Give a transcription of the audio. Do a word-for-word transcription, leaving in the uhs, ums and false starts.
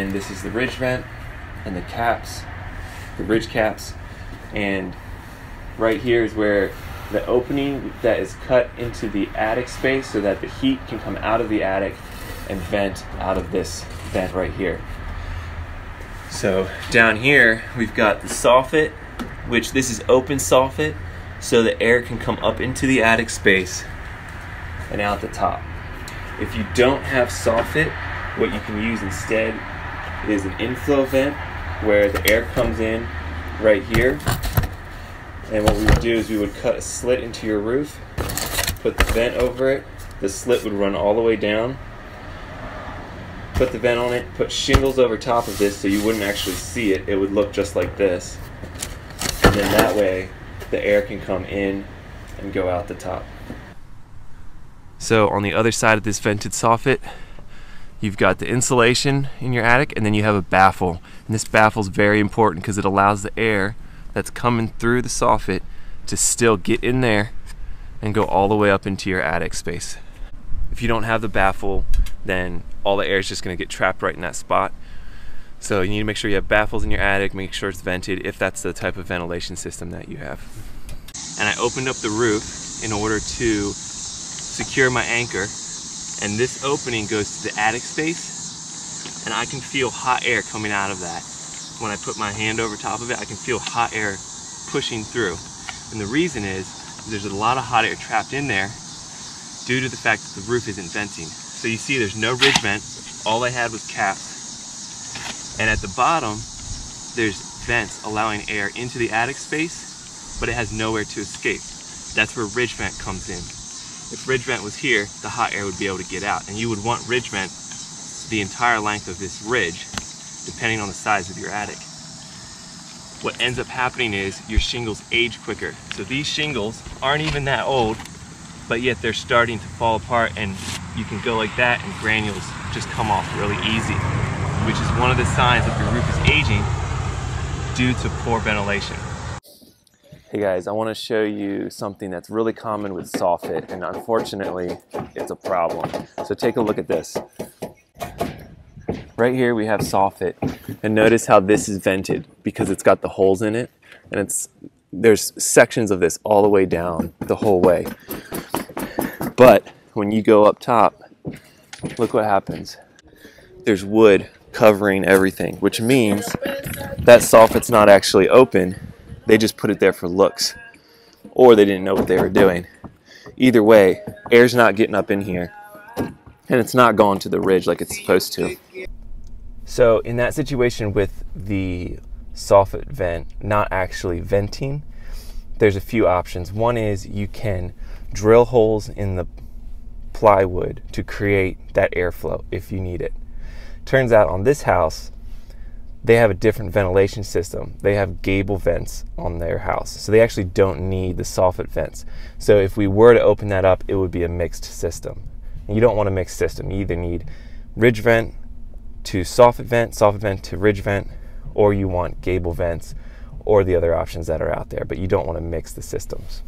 And this is the ridge vent and the caps, the ridge caps. And right here is where the opening that is cut into the attic space so that the heat can come out of the attic and vent out of this vent right here. So down here, we've got the soffit, which this is open soffit, so the air can come up into the attic space and out the top. If you don't have soffit, what you can use instead is an inflow vent where the air comes in right here. And what we would do is we would cut a slit into your roof, put the vent over it, the slit would run all the way down, put the vent on it, put shingles over top of this so you wouldn't actually see it, it would look just like this. And then that way the air can come in and go out the top. So on the other side of this vented soffit, you've got the insulation in your attic, and then you have a baffle. And this baffle is very important because it allows the air that's coming through the soffit to still get in there and go all the way up into your attic space. If you don't have the baffle, then all the air is just gonna get trapped right in that spot. So you need to make sure you have baffles in your attic, make sure it's vented if that's the type of ventilation system that you have. And I opened up the roof in order to secure my anchor, and this opening goes to the attic space, and I can feel hot air coming out of that. When I put my hand over top of it, I can feel hot air pushing through. And the reason is there's a lot of hot air trapped in there due to the fact that the roof isn't venting. So you see there's no ridge vent. All I had was caps. And at the bottom, there's vents allowing air into the attic space, but it has nowhere to escape. That's where ridge vent comes in. If ridge vent was here, the hot air would be able to get out. And you would want ridge vent the entire length of this ridge, depending on the size of your attic. What ends up happening is your shingles age quicker. So these shingles aren't even that old, but yet they're starting to fall apart, and you can go like that and granules just come off really easy, which is one of the signs that your roof is aging due to poor ventilation. Hey guys, I want to show you something that's really common with soffit, and unfortunately, it's a problem. So take a look at this. Right here we have soffit, and notice how this is vented because it's got the holes in it, and it's there's sections of this all the way down the whole way. But when you go up top, look what happens. There's wood covering everything, which means that soffit's not actually open. They just put it there for looks, or they didn't know what they were doing. Either way, air's not getting up in here, and it's not going to the ridge like it's supposed to. So in that situation with the soffit vent not actually venting, there's a few options. One is you can drill holes in the plywood to create that airflow if you need it. Turns out on this house, they have a different ventilation system. They have gable vents on their house, so they actually don't need the soffit vents. So if we were to open that up, it would be a mixed system. And you don't want a mixed system. You either need ridge vent to soffit vent, soffit vent to ridge vent, or you want gable vents, or the other options that are out there, but you don't want to mix the systems.